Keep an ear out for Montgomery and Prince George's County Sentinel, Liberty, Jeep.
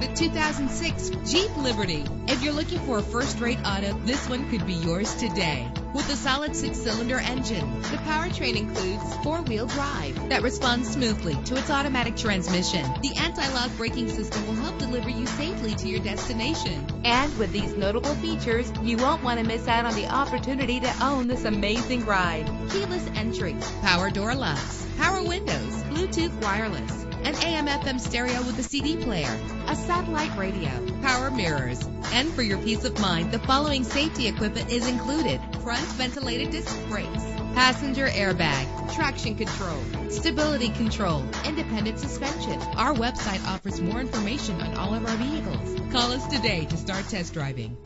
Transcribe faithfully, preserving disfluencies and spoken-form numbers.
the two thousand six Jeep Liberty. If you're looking for a first-rate auto, this one could be yours today. With a solid six-cylinder engine, the powertrain includes four-wheel drive that responds smoothly to its automatic transmission. The anti-lock braking system will help deliver you safely to your destination. And with these notable features, you won't want to miss out on the opportunity to own this amazing ride. Keyless entry, power door locks, power windows, Bluetooth wireless, an A M F M stereo with a C D player, a satellite radio, power mirrors, and for your peace of mind, the following safety equipment is included: front ventilated disc brakes, passenger airbag, traction control, stability control, independent suspension. Our website offers more information on all of our vehicles. Call us today to start test driving.